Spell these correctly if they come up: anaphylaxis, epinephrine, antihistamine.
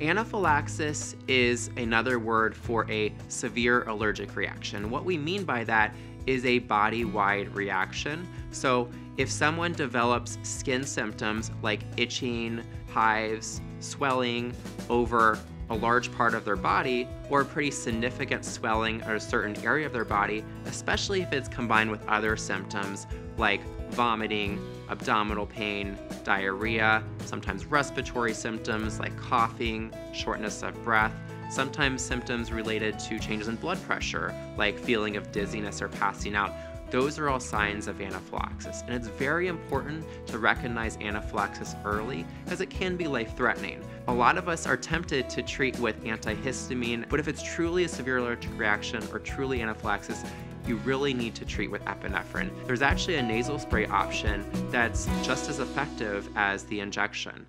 Anaphylaxis is another word for a severe allergic reaction. What we mean by that is a body-wide reaction. So if someone develops skin symptoms like itching, hives, swelling over a large part of their body, or pretty significant swelling at a certain area of their body, especially if it's combined with other symptoms like vomiting, abdominal pain, diarrhea, sometimes respiratory symptoms like coughing, shortness of breath, sometimes symptoms related to changes in blood pressure like feeling of dizziness or passing out. Those are all signs of anaphylaxis, and it's very important to recognize anaphylaxis early because it can be life-threatening. A lot of us are tempted to treat with antihistamine, but if it's truly a severe allergic reaction or truly anaphylaxis, you really need to treat with epinephrine. There's actually a nasal spray option that's just as effective as the injection.